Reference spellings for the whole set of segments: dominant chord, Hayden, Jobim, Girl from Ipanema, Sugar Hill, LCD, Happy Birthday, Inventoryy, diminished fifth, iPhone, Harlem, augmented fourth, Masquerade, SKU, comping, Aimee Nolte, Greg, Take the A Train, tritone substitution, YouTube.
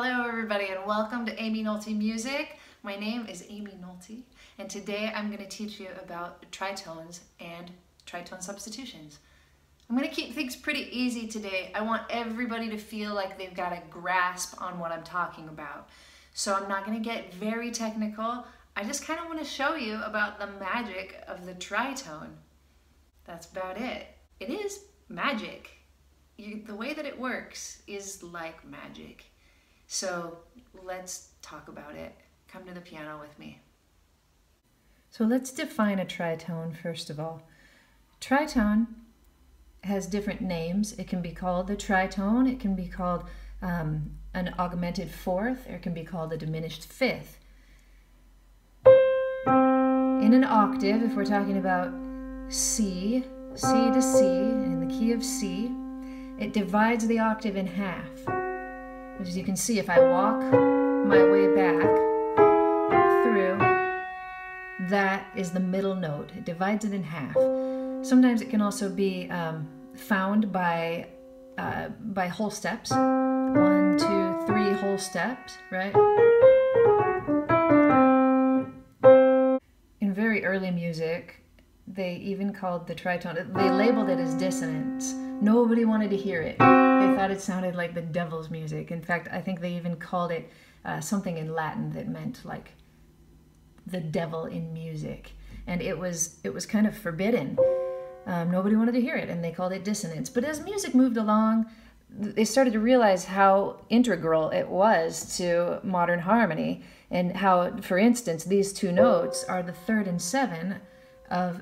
Hello everybody and welcome to Aimee Nolte Music. My name is Aimee Nolte and today I'm going to teach you about tritones and tritone substitutions. I'm going to keep things pretty easy today. I want everybody to feel like they've got a grasp on what I'm talking about. So I'm not going to get very technical. I just kind of want to show you about the magic of the tritone. That's about it. It is magic. The way that it works is like magic. So let's talk about it. Come to the piano with me. So let's define a tritone first of all. Tritone has different names. It can be called the tritone, it can be called an augmented fourth, or it can be called a diminished fifth. In an octave, if we're talking about C to C, in the key of C, it divides the octave in half. As you can see, if I walk my way back through, that is the middle note. It divides it in half. Sometimes it can also be found by whole steps. 1, 2, 3 whole steps, right? In very early music, they even called the tritone, they labeled it as dissonance. Nobody wanted to hear it. They thought it sounded like the devil's music. In fact, I think they even called it something in Latin that meant like the devil in music. And it was kind of forbidden. Nobody wanted to hear it, and they called it dissonance. But as music moved along, they started to realize how integral it was to modern harmony, and how, for instance, these two notes are the 3rd and 7th of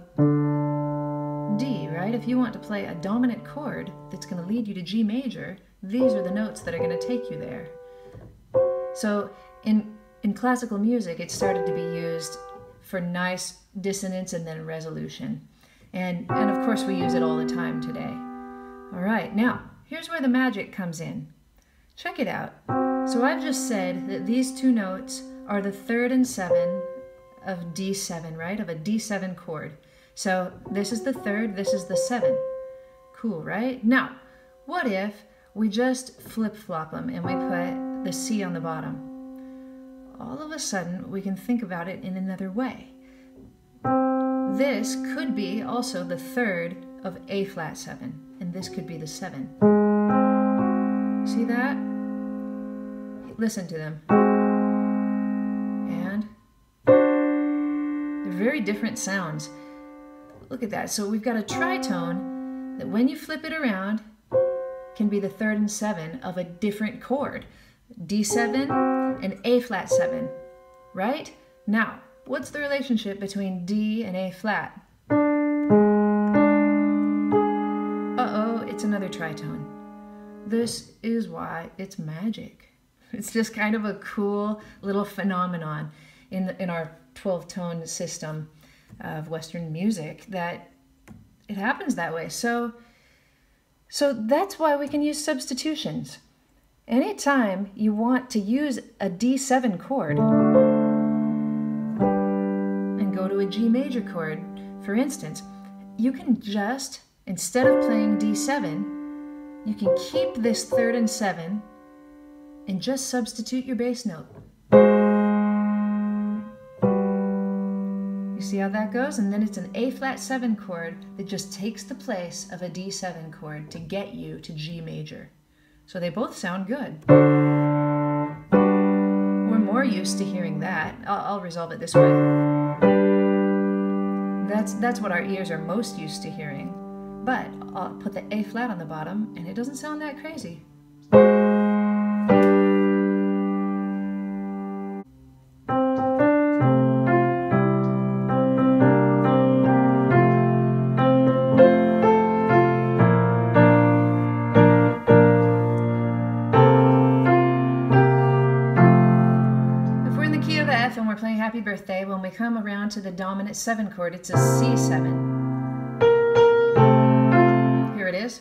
D, right? If you want to play a dominant chord that's going to lead you to G major, these are the notes that are going to take you there. So in classical music, it started to be used for nice dissonance and then resolution. And of course, we use it all the time today. All right, now, here's where the magic comes in. Check it out. So I've just said that these two notes are the 3rd and 7th of D7, right? Of a D7 chord. So this is the 3rd, this is the 7. Cool, right? Now, what if we just flip-flop them and we put the C on the bottom? All of a sudden, we can think about it in another way. This could be also the 3rd of A flat 7, and this could be the 7. See that? Listen to them. And they're very different sounds. Look at that. So we've got a tritone that when you flip it around can be the 3rd and 7th of a different chord. D7 and A flat 7, right? Now, what's the relationship between D and A flat? Uh-oh, it's another tritone. This is why it's magic. It's just kind of a cool little phenomenon in our 12-tone system of Western music, that it happens that way. So that's why we can use substitutions. Anytime you want to use a D7 chord and go to a G major chord, for instance, you can just, instead of playing D7, you can keep this 3rd and 7 and just substitute your bass note. You see how that goes? And then it's an A flat 7 chord that just takes the place of a D7 chord to get you to G major. So they both sound good. We're more used to hearing that. I'll resolve it this way. That's what our ears are most used to hearing. But I'll put the A flat on the bottom and it doesn't sound that crazy. When we're playing Happy Birthday, when we come around to the dominant 7 chord, it's a C7. Here it is.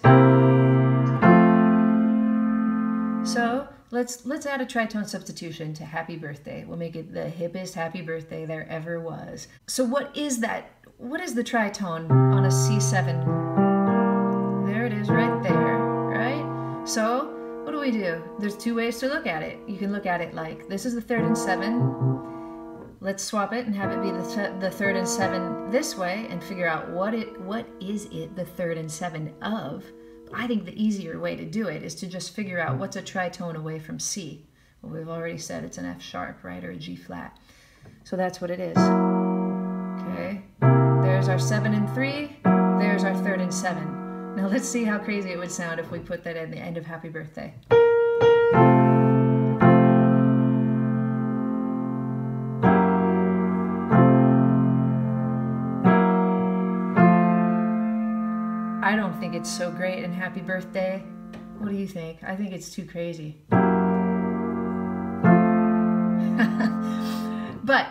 So let's add a tritone substitution to Happy Birthday. We'll make it the hippest Happy Birthday there ever was. So what is that? What is the tritone on a C7? There it is right there, right? So what do we do? There's two ways to look at it. You can look at it like, this is the 3rd and 7. Let's swap it and have it be the 3rd and 7 this way and figure out what is it the 3rd and 7 of. I think the easier way to do it is to just figure out what's a tritone away from C. Well, we've already said it's an F sharp, right, or a G flat. So that's what it is. Okay, there's our 7 and 3, there's our 3rd and 7. Now let's see how crazy it would sound if we put that at the end of Happy Birthday. I don't think it's so great in Happy Birthday. What do you think? I think it's too crazy. But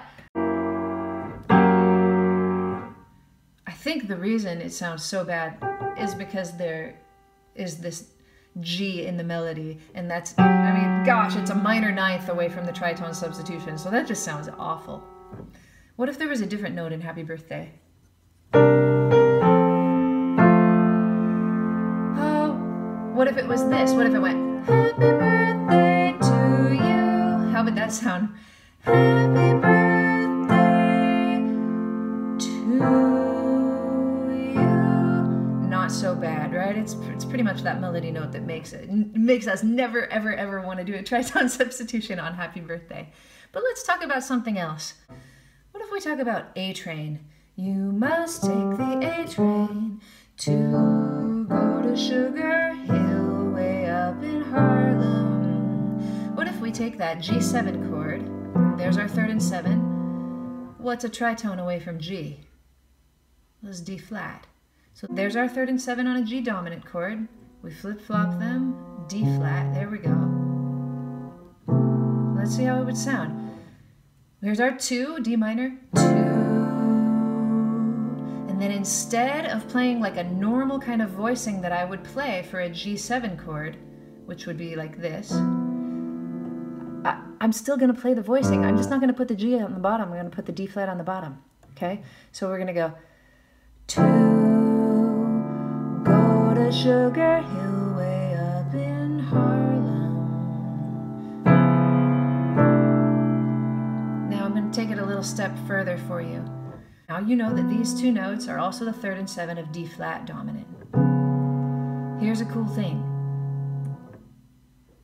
I think the reason it sounds so bad is because there is this G in the melody, and that's, I mean, gosh, it's a minor 9th away from the tritone substitution, so that just sounds awful. What if there was a different note in Happy Birthday? Oh, what if it was this? What if it went, Happy Birthday to you? How would that sound? Happy Birthday to you. So bad, right? It's pretty much that melody note that makes us never ever ever want to do a tritone substitution on Happy Birthday. But let's talk about something else. What if we talk about A Train? You must take the A train to go to Sugar Hill, way up in Harlem. What if we take that G7 chord? There's our 3rd and 7. What's a tritone away from G? Well, it's D flat. So there's our 3rd and 7 on a G dominant chord. We flip-flop them, D flat, there we go. Let's see how it would sound. There's our 2, D minor, 2. And then instead of playing like a normal kind of voicing that I would play for a G7 chord, which would be like this, I'm still gonna play the voicing. I'm just not gonna put the G on the bottom, I'm gonna put the D flat on the bottom, okay? So we're gonna go, 2. Sugar Hill, way up in Harlem. Now I'm going to take it a little step further for you. Now you know that these two notes are also the 3rd and 7 of D flat dominant. Here's a cool thing.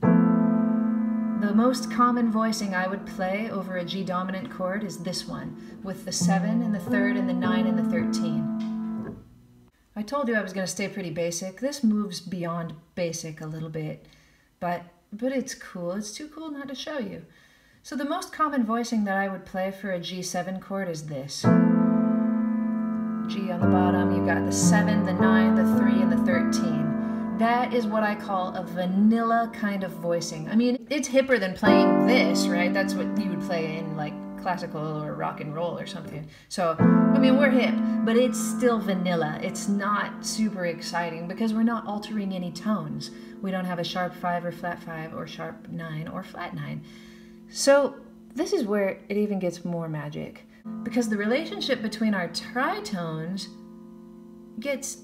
The most common voicing I would play over a G dominant chord is this one, with the 7 and the 3rd and the 9 and the 13. I told you I was going to stay pretty basic. This moves beyond basic a little bit, but it's cool. It's too cool not to show you. So the most common voicing that I would play for a G7 chord is this. G on the bottom, you've got the 7, the 9, the 3, and the 13. That is what I call a vanilla kind of voicing. I mean, it's hipper than playing this, right? That's what you would play in like classical or rock and roll or something. So, I mean, we're hip, but it's still vanilla. It's not super exciting because we're not altering any tones. We don't have a sharp 5 or flat 5 or sharp 9 or flat 9. So this is where it even gets more magic, because the relationship between our tritones gets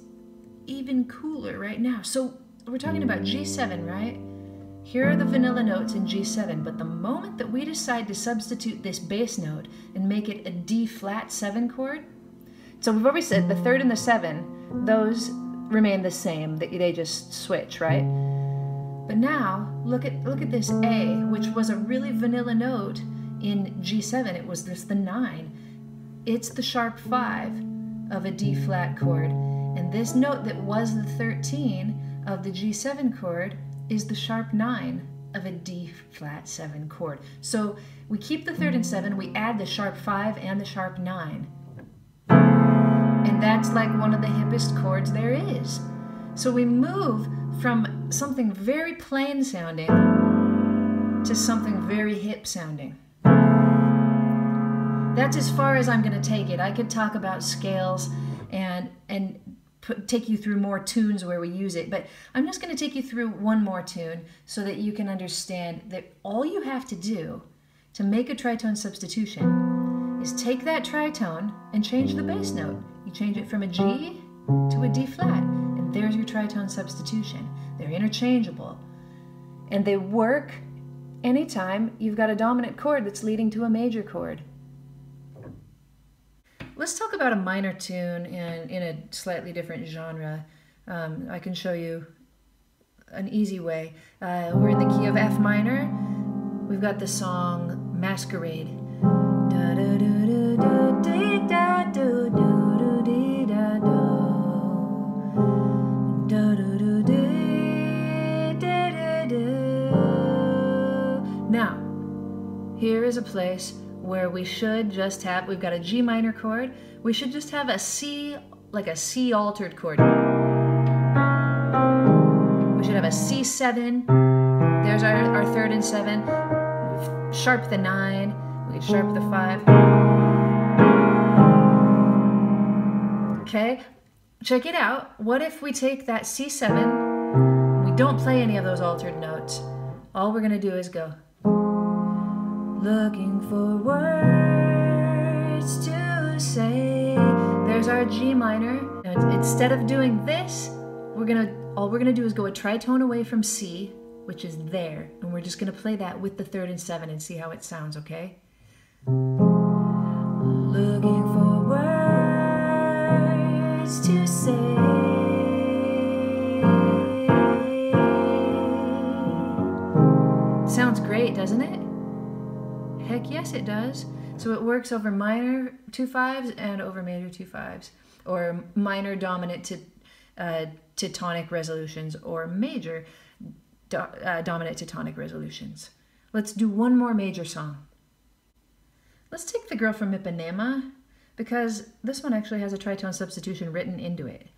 even cooler right now. So we're talking about G7, right? Here are the vanilla notes in G7, but the moment that we decide to substitute this bass note and make it a D flat 7 chord, so we've already said the 3rd and the 7, those remain the same, they just switch, right? But now, look at this A, which was a really vanilla note in G7, it was just the 9. It's the sharp 5 of a D flat chord, and this note that was the 13 of the G7 chord is the sharp 9 of a D flat 7 chord. So we keep the 3rd and 7, we add the sharp 5 and the sharp 9. And that's like one of the hippest chords there is. So we move from something very plain sounding to something very hip sounding. That's as far as I'm gonna take it. I could talk about scales and take you through more tunes where we use it, but I'm just going to take you through one more tune so that you can understand that all you have to do to make a tritone substitution is take that tritone and change the bass note. You change it from a G to a D flat, and there's your tritone substitution. They're interchangeable. and they work anytime you've got a dominant chord that's leading to a major chord. Let's talk about a minor tune in a slightly different genre. I can show you an easy way. We're in the key of F minor. We've got the song Masquerade. Now, here is a place where we should just have, we've got a G minor chord, we should just have a C, like a C altered chord. We should have a C7, there's our third and seven, sharp the nine, we could sharp the five. Okay, check it out. What if we take that C7, we don't play any of those altered notes, all we're gonna do is go. Looking for words to say. There's our G minor. Now, instead of doing this, all we're gonna do is go a tritone away from C, which is there, and we're just gonna play that with the third and seven and see how it sounds, okay? Looking for words to say. Sounds great, doesn't it? Heck yes it does. So it works over minor 2/5s and over major 2/5s, or minor dominant to tonic resolutions, or major dominant to tonic resolutions. Let's do one more major song. Let's take the Girl from Ipanema, because this one actually has a tritone substitution written into it.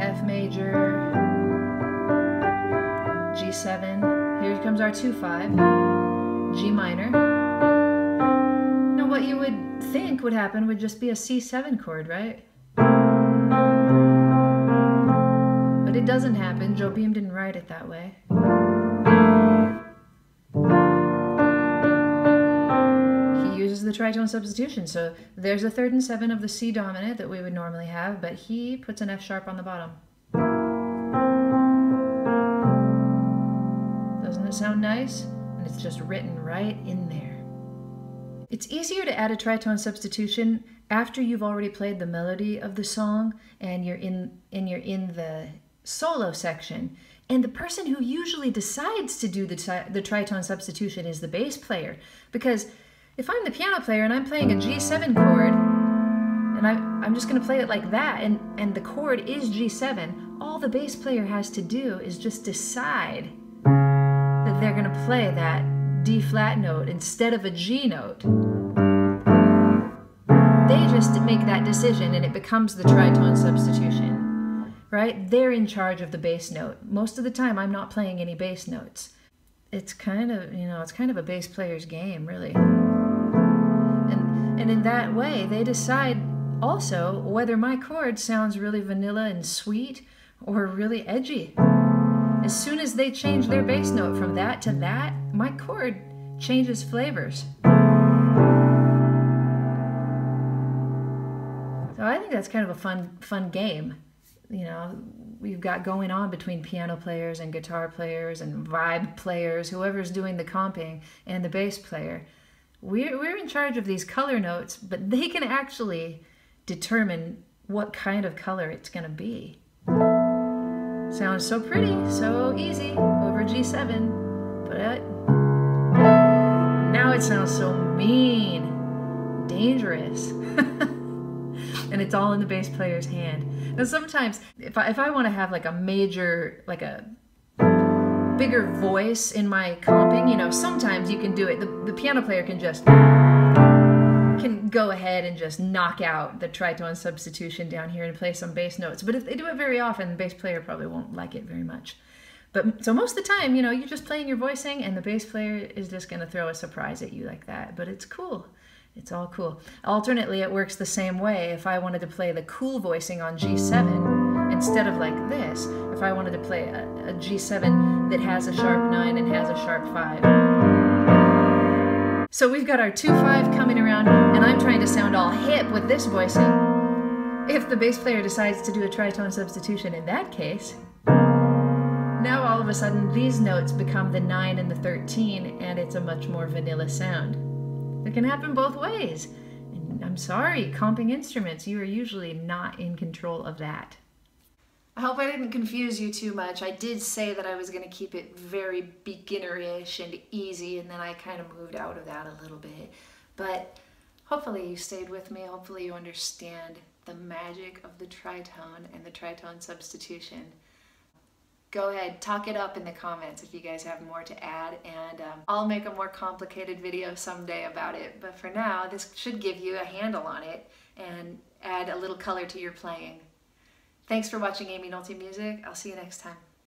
F major, G7. Here comes our 2/5, G minor. Now what you would think would happen would just be a C7 chord, right? But it doesn't happen. Jobim didn't write it that way. He uses the tritone substitution, so there's a third and seven of the C dominant that we would normally have, but he puts an F sharp on the bottom. Doesn't it sound nice? And it's just written right in there. It's easier to add a tritone substitution after you've already played the melody of the song and you're in the solo section. And the person who usually decides to do the tritone substitution is the bass player. Because if I'm the piano player and I'm playing a G7 chord, and I'm just gonna play it like that, and the chord is G7, all the bass player has to do is just decide that they're gonna play that D flat note instead of a G note. They just make that decision and it becomes the tritone substitution, right? They're in charge of the bass note. Most of the time I'm not playing any bass notes. It's kind of, you know, it's kind of a bass player's game, really. And in that way, they decide also whether my chord sounds really vanilla and sweet or really edgy. As soon as they change their bass note from that to that, my chord changes flavors. So I think that's kind of a fun game, you know, we've got going on between piano players and guitar players and vibe players, whoever's doing the comping, and the bass player. We're in charge of these color notes, but they can actually determine what kind of color it's going to be. Sounds so pretty, so easy, over G7, but now it sounds so mean, dangerous, and it's all in the bass player's hand. Now sometimes, if I want to have like a major, like a bigger voice in my comping, you know, sometimes you can do it, the piano player can just go ahead and just knock out the tritone substitution down here and play some bass notes. But if they do it very often, the bass player probably won't like it very much. But so most of the time, you know, you're just playing your voicing and the bass player is just going to throw a surprise at you like that. But it's cool. It's all cool. Alternately, it works the same way. If I wanted to play the cool voicing on G7 instead of like this, if I wanted to play a G7 that has a sharp 9 and has a sharp 5. So we've got our 2/5 coming around, and I'm trying to sound all hip with this voicing. If the bass player decides to do a tritone substitution in that case, Now all of a sudden these notes become the 9 and the 13, and it's a much more vanilla sound. It can happen both ways. And I'm sorry, comping instruments, you are usually not in control of that. I hope I didn't confuse you too much. I did say that I was going to keep it very beginner-ish and easy, and then I kind of moved out of that a little bit. But hopefully you stayed with me. Hopefully you understand the magic of the tritone and the tritone substitution. Go ahead, talk it up in the comments if you guys have more to add, and I'll make a more complicated video someday about it. But for now, this should give you a handle on it and add a little color to your playing. Thanks for watching Aimee Nolte Music. I'll see you next time.